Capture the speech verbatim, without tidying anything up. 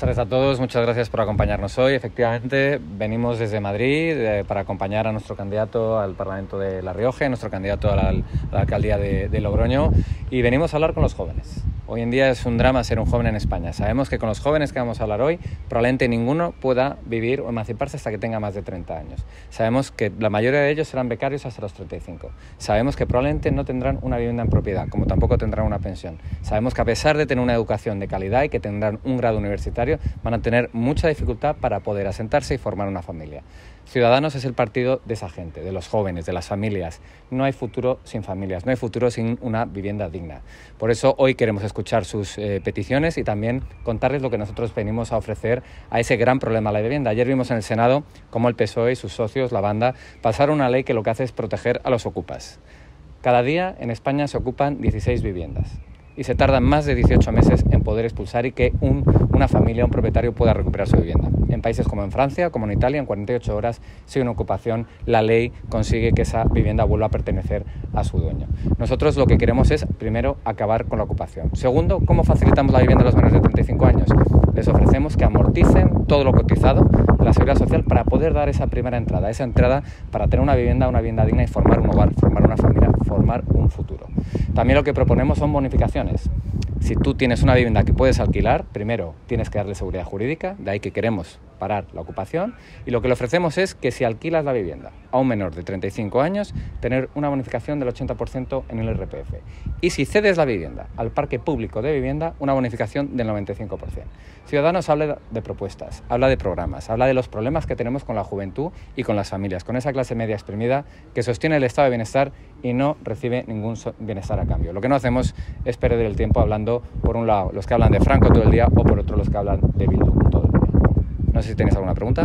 Buenas tardes a todos, muchas gracias por acompañarnos hoy. Efectivamente, venimos desde Madrid eh, para acompañar a nuestro candidato al Parlamento de La Rioja, nuestro candidato a la, a la alcaldía de, de Logroño, y venimos a hablar con los jóvenes. Hoy en día es un drama ser un joven en España. Sabemos que con los jóvenes que vamos a hablar hoy, probablemente ninguno pueda vivir o emanciparse hasta que tenga más de treinta años. Sabemos que la mayoría de ellos serán becarios hasta los treinta y cinco. Sabemos que probablemente no tendrán una vivienda en propiedad, como tampoco tendrán una pensión. Sabemos que a pesar de tener una educación de calidad y que tendrán un grado universitario, van a tener mucha dificultad para poder asentarse y formar una familia. Ciudadanos es el partido de esa gente, de los jóvenes, de las familias. No hay futuro sin familias, no hay futuro sin una vivienda digna. Por eso hoy queremos escuchar sus eh, peticiones y también contarles lo que nosotros venimos a ofrecer a ese gran problema de la vivienda. Ayer vimos en el Senado cómo el P S O E y sus socios, la banda, pasaron una ley que lo que hace es proteger a los ocupas. Cada día en España se ocupan dieciséis viviendas. Y se tardan más de dieciocho meses en poder expulsar y que un, una familia, un propietario pueda recuperar su vivienda. En países como en Francia, como en Italia, en cuarenta y ocho horas, sin una ocupación, la ley consigue que esa vivienda vuelva a pertenecer a su dueño. Nosotros lo que queremos es, primero, acabar con la ocupación. Segundo, ¿cómo facilitamos la vivienda a los menores de treinta y cinco años? Les ofrecemos que amorticen todo lo cotizado de la seguridad social para poder dar esa primera entrada, esa entrada para tener una vivienda, una vivienda digna y formar un hogar, formar una familia, formar un futuro. También lo que proponemos son bonificaciones. Si tú tienes una vivienda que puedes alquilar, primero tienes que darle seguridad jurídica, de ahí que queremos parar la ocupación, y lo que le ofrecemos es que si alquilas la vivienda a un menor de treinta y cinco años, tener una bonificación del ochenta por ciento en el I R P F. Y si cedes la vivienda al parque público de vivienda, una bonificación del noventa y cinco por ciento. Ciudadanos habla de propuestas, habla de programas, habla de los problemas que tenemos con la juventud y con las familias, con esa clase media exprimida que sostiene el estado de bienestar y no recibe ningún bienestar a cambio. Lo que no hacemos es perder el tiempo hablando, por un lado, los que hablan de Franco todo el día o por otro los que hablan de Bildu todo el día. No sé si tenéis alguna pregunta.